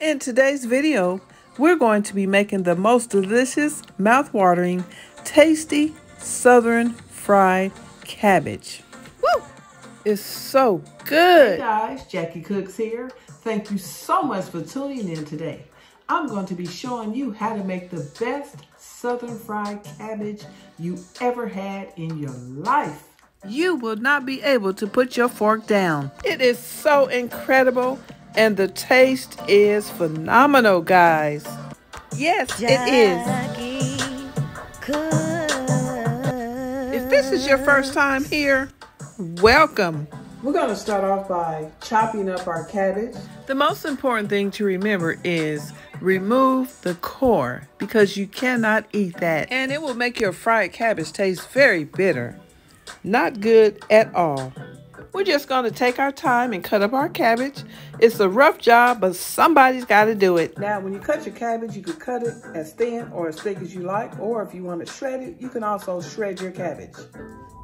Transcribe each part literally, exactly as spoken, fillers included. In today's video, we're going to be making the most delicious, mouth-watering, tasty southern fried cabbage. Woo! It's so good! Hey guys, Jackie Cooks here. Thank you so much for tuning in today. I'm going to be showing you how to make the best southern fried cabbage you ever had in your life. You will not be able to put your fork down. It is so incredible. And the taste is phenomenal, guys. Yes, Jackie it is. Cooks. If this is your first time here, welcome. We're going to start off by chopping up our cabbage. The most important thing to remember is remove the core because you cannot eat that. And it will make your fried cabbage taste very bitter. Not good at all. We're just going to take our time and cut up our cabbage. It's a rough job, but somebody's got to do it. Now, when you cut your cabbage, you could cut it as thin or as thick as you like, or if you want to shred it, you can also shred your cabbage.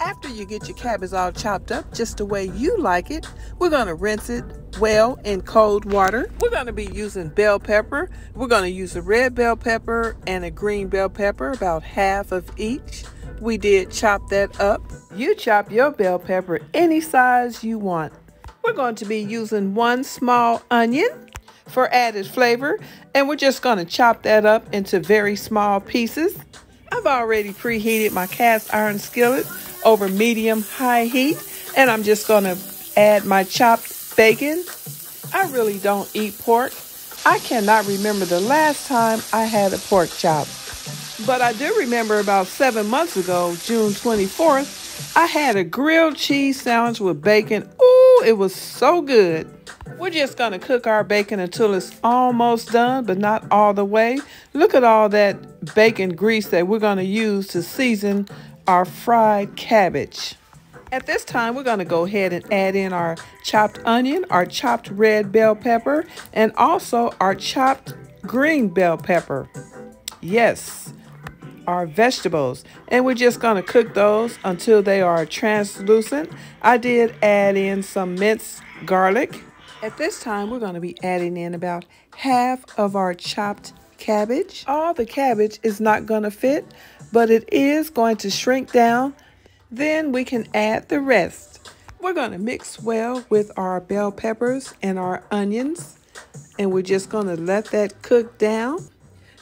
After you get your cabbage all chopped up just the way you like it, we're going to rinse it well in cold water. We're going to be using bell pepper. We're going to use a red bell pepper and a green bell pepper, about half of each. We did chop that up. You chop your bell pepper any size you want. We're going to be using one small onion for added flavor, and we're just going to chop that up into very small pieces. I've already preheated my cast iron skillet over medium-high heat, and I'm just going to add my chopped bacon. I really don't eat pork. I cannot remember the last time I had a pork chop. But I do remember about seven months ago, June twenty-fourth, I had a grilled cheese sandwich with bacon. Ooh, it was so good. We're just going to cook our bacon until it's almost done, but not all the way. Look at all that bacon grease that we're going to use to season our fried cabbage. At this time, we're going to go ahead and add in our chopped onion, our chopped red bell pepper, and also our chopped green bell pepper. Yes. Our vegetables, and we're just going to cook those until they are translucent. I did add in some minced garlic. At this time, we're going to be adding in about half of our chopped cabbage. All the cabbage is not going to fit, but it is going to shrink down. Then we can add the rest. We're going to mix well with our bell peppers and our onions, and we're just going to let that cook down.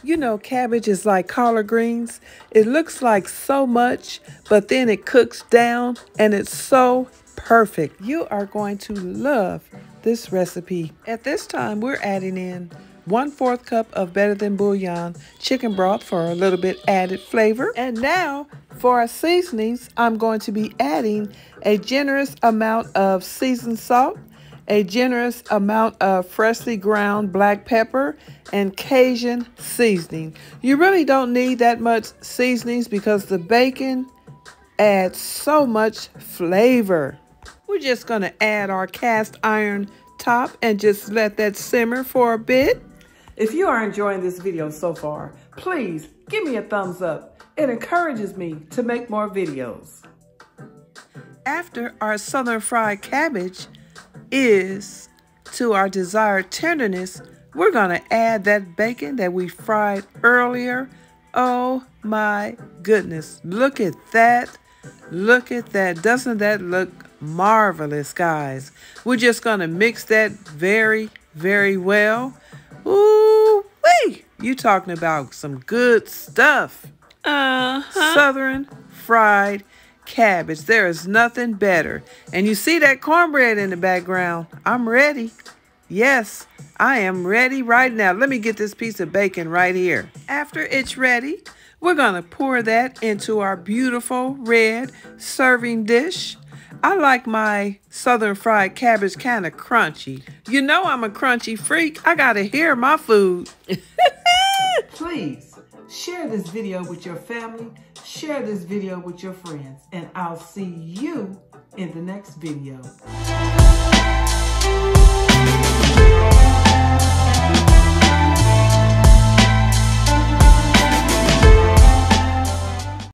You know, cabbage is like collard greens. It looks like so much, but then it cooks down and it's so perfect. You are going to love this recipe. At this time, we're adding in one-fourth cup of Better Than Bouillon chicken broth for a little bit added flavor. And now for our seasonings, I'm going to be adding a generous amount of seasoned salt, a generous amount of freshly ground black pepper, and Cajun seasoning. You really don't need that much seasonings because the bacon adds so much flavor. We're just going to add our cast iron top and just let that simmer for a bit. If you are enjoying this video so far, please give me a thumbs up. It encourages me to make more videos. After our southern fried cabbage is to our desired tenderness, we're gonna add that bacon that we fried earlier. Oh my goodness, look at that, look at that. Doesn't that look marvelous, guys? We're just gonna mix that very, very well. Ooh, wee, you talking about some good stuff. Uh-huh. Southern fried cabbage. There is nothing better. And you see that cornbread in the background. I'm ready. Yes, I am ready right now. Let me get this piece of bacon right here. After it's ready, we're going to pour that into our beautiful red serving dish. I like my southern fried cabbage kind of crunchy. You know I'm a crunchy freak. I got to hear my food. Please share this video with your family. Share this video with your friends. And I'll see you in the next video.